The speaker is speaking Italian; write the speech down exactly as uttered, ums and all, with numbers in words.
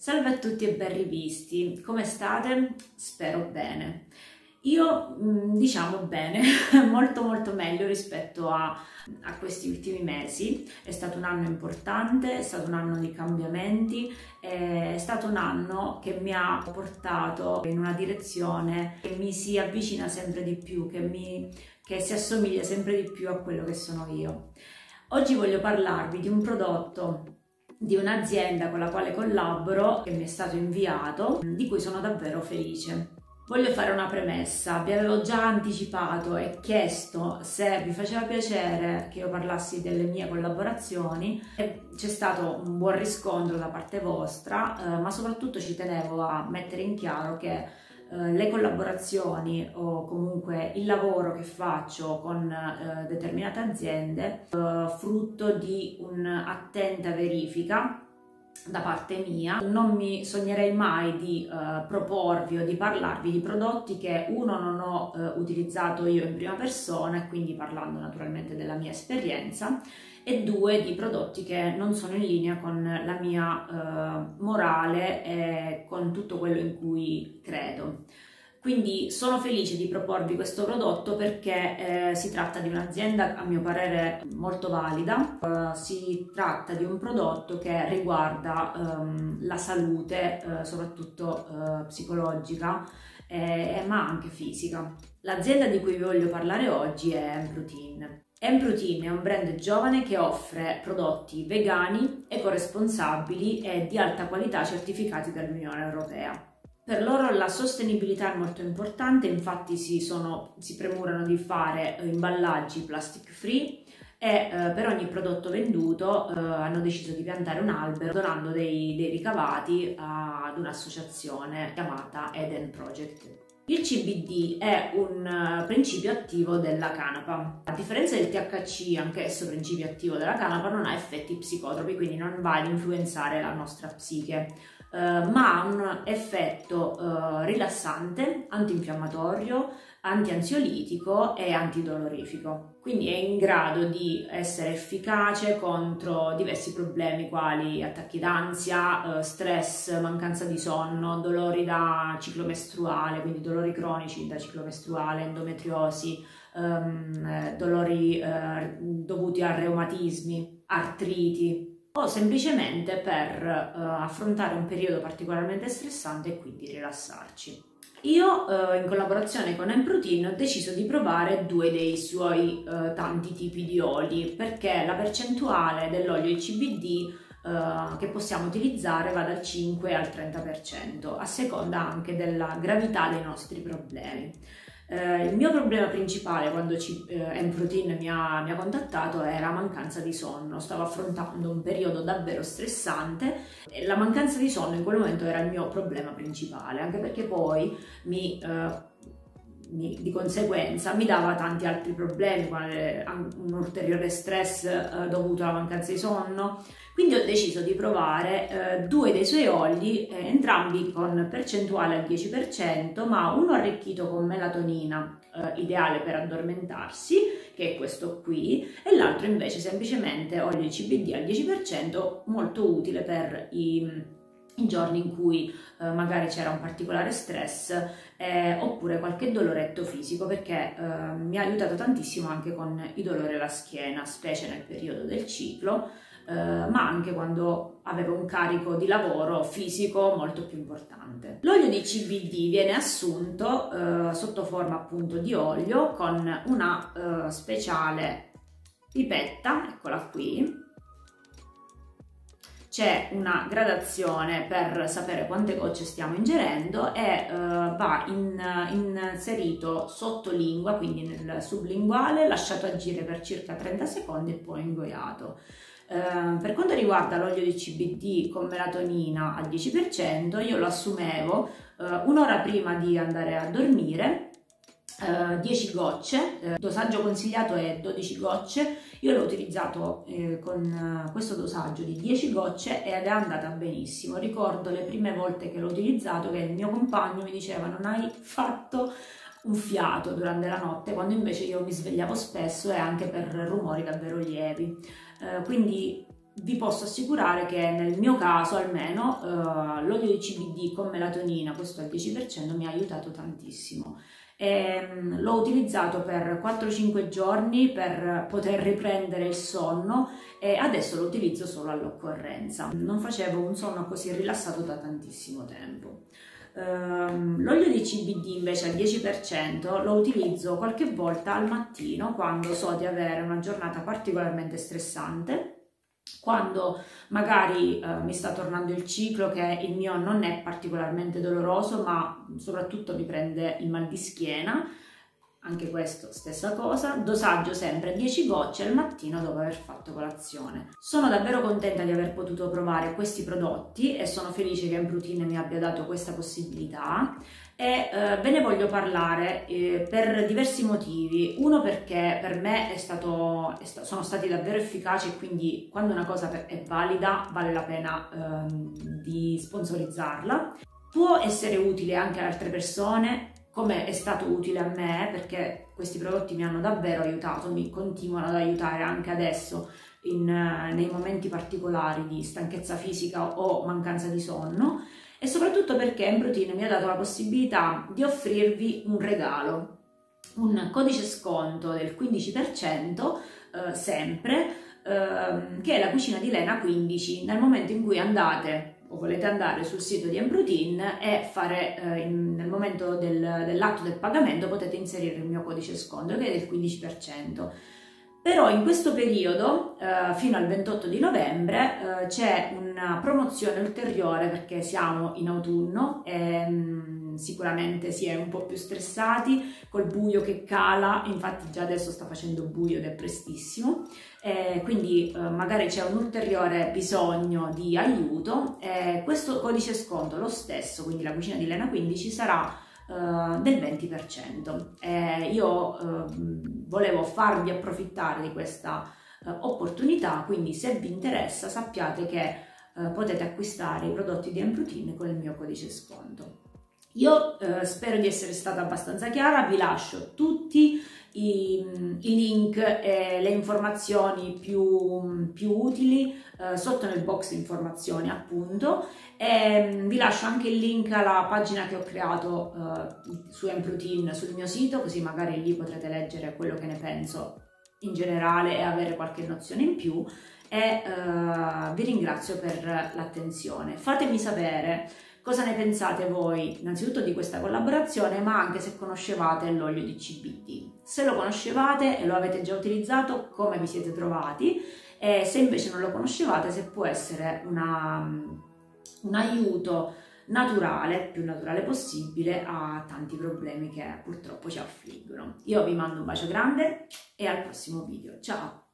Salve a tutti e ben rivisti, come state? Spero bene. Io diciamo bene, molto molto meglio rispetto a, a questi ultimi mesi. È stato un anno importante, è stato un anno di cambiamenti, è stato un anno che mi ha portato in una direzione che mi si avvicina sempre di più, che, mi, che si assomiglia sempre di più a quello che sono io. Oggi voglio parlarvi di un prodotto di un'azienda con la quale collaboro, che mi è stato inviato, di cui sono davvero felice. Voglio fare una premessa, vi avevo già anticipato e chiesto se vi faceva piacere che io parlassi delle mie collaborazioni e c'è stato un buon riscontro da parte vostra, eh, ma soprattutto ci tenevo a mettere in chiaro che eh, le collaborazioni o comunque il lavoro che faccio con eh, determinate aziende eh, frutto di un'attenta verifica da parte mia. Non mi sognerei mai di uh, proporvi o di parlarvi di prodotti che uno non ho uh, utilizzato io in prima persona, e quindi parlando naturalmente della mia esperienza, e due di prodotti che non sono in linea con la mia uh, morale e con tutto quello in cui credo. Quindi sono felice di proporvi questo prodotto perché eh, si tratta di un'azienda a mio parere molto valida, eh, si tratta di un prodotto che riguarda ehm, la salute eh, soprattutto eh, psicologica eh, ma anche fisica. L'azienda di cui vi voglio parlare oggi è Hemproutine. Hemproutine è un brand giovane che offre prodotti vegani, ecoresponsabili e di alta qualità certificati dall'Unione Europea. Per loro la sostenibilità è molto importante, infatti si, sono, si premurano di fare imballaggi plastic free e eh, per ogni prodotto venduto eh, hanno deciso di piantare un albero donando dei, dei ricavati ad un'associazione chiamata Eden Project. Il C B D è un principio attivo della canapa. A differenza del T H C, anch'esso principio attivo della canapa, non ha effetti psicotropi, quindi non va ad influenzare la nostra psiche, eh, ma ha un effetto eh, rilassante, antinfiammatorio, antiansiolitico e antidolorifico. Quindi è in grado di essere efficace contro diversi problemi quali attacchi d'ansia, eh, stress, mancanza di sonno, dolori da ciclo mestruale, quindi dolori cronici da ciclo mestruale, endometriosi, ehm, dolori eh, dovuti a reumatismi, artriti, o semplicemente per eh, affrontare un periodo particolarmente stressante e quindi rilassarci. Io eh, in collaborazione con Hemproutine ho deciso di provare due dei suoi eh, tanti tipi di oli, perché la percentuale dell'olio di C B D eh, che possiamo utilizzare va dal cinque al trenta per cento, a seconda anche della gravità dei nostri problemi. Eh, il mio problema principale quando Hemproutine eh, mi, mi ha contattato era mancanza di sonno. Stavo affrontando un periodo davvero stressante e la mancanza di sonno in quel momento era il mio problema principale, anche perché poi mi, eh, mi, di conseguenza mi dava tanti altri problemi, quale un ulteriore stress eh, dovuto alla mancanza di sonno. Quindi ho deciso di provare eh, due dei suoi oli, eh, entrambi con percentuale al dieci per cento, ma uno arricchito con melatonina, eh, ideale per addormentarsi, che è questo qui, e l'altro invece semplicemente olio di C B D al dieci per cento, molto utile per i, i giorni in cui eh, magari c'era un particolare stress eh, oppure qualche doloretto fisico, perché eh, mi ha aiutato tantissimo anche con i dolori alla schiena, specie nel periodo del ciclo. Uh, ma anche quando avevo un carico di lavoro fisico molto più importante. L'olio di C B D viene assunto uh, sotto forma appunto di olio con una uh, speciale pipetta, eccola qui. C'è una gradazione per sapere quante gocce stiamo ingerendo e uh, va in, inserito sotto lingua, quindi nel sublinguale, lasciato agire per circa trenta secondi e poi ingoiato. Uh, per quanto riguarda l'olio di C B D con melatonina al dieci per cento, io lo assumevo uh, un'ora prima di andare a dormire, uh, dieci gocce, il uh, dosaggio consigliato è dodici gocce, io l'ho utilizzato uh, con uh, questo dosaggio di dieci gocce ed è andata benissimo. Ricordo le prime volte che l'ho utilizzato che il mio compagno mi diceva non hai fatto un fiato durante la notte, quando invece io mi svegliavo spesso e anche per rumori davvero lievi. Uh, quindi vi posso assicurare che nel mio caso almeno eh, l'olio di C B D con melatonina, questo al dieci per cento, mi ha aiutato tantissimo. L'ho utilizzato per quattro cinque giorni per poter riprendere il sonno e adesso lo utilizzo solo all'occorrenza. Non facevo un sonno così rilassato da tantissimo tempo. Um, l'olio di C B D invece al dieci per cento lo utilizzo qualche volta al mattino quando so di avere una giornata particolarmente stressante, quando magari eh, mi sta tornando il ciclo, che il mio non è particolarmente doloroso ma soprattutto mi prende il mal di schiena, anche questo stessa cosa, dosaggio sempre dieci gocce al mattino dopo aver fatto colazione. Sono davvero contenta di aver potuto provare questi prodotti e sono felice che Hemproutine mi abbia dato questa possibilità e eh, ve ne voglio parlare eh, per diversi motivi. Uno, perché per me è stato, è sta, sono stati davvero efficaci e quindi quando una cosa è valida vale la pena eh, di sponsorizzarla. Può essere utile anche ad altre persone, come è stato utile a me, perché questi prodotti mi hanno davvero aiutato, mi continuano ad aiutare anche adesso in, nei momenti particolari di stanchezza fisica o mancanza di sonno, e soprattutto perché Hemproutine mi ha dato la possibilità di offrirvi un regalo, un codice sconto del quindici per cento eh, sempre, eh, che è La Cucina di Lena quindici, nel momento in cui andate o volete andare sul sito di Hemproutine e fare eh, in, nel momento del, dell'atto del pagamento potete inserire il mio codice sconto che è del quindici per cento. Però in questo periodo eh, fino al ventotto di novembre eh, c'è una promozione ulteriore perché siamo in autunno e mh, sicuramente si è un po' più stressati col buio che cala, infatti già adesso sta facendo buio ed è prestissimo. Eh, quindi eh, magari c'è un ulteriore bisogno di aiuto, eh, questo codice sconto lo stesso, quindi La Cucina di Lena quindici, sarà eh, del venti per cento. Eh, io eh, volevo farvi approfittare di questa eh, opportunità, quindi se vi interessa sappiate che eh, potete acquistare i prodotti di Hemproutine con il mio codice sconto. Io eh, spero di essere stata abbastanza chiara, vi lascio tutti I, i link e le informazioni più, più utili eh, sotto nel box informazioni, appunto, e vi lascio anche il link alla pagina che ho creato eh, su Hemproutine sul mio sito, così magari lì potrete leggere quello che ne penso in generale e avere qualche nozione in più. E eh, vi ringrazio per l'attenzione. Fatemi sapere cosa ne pensate voi, innanzitutto di questa collaborazione, ma anche se conoscevate l'olio di C B D. Se lo conoscevate e lo avete già utilizzato, come vi siete trovati, e se invece non lo conoscevate, se può essere una, un aiuto naturale, più naturale possibile, a tanti problemi che purtroppo ci affliggono. Io vi mando un bacio grande e al prossimo video. Ciao!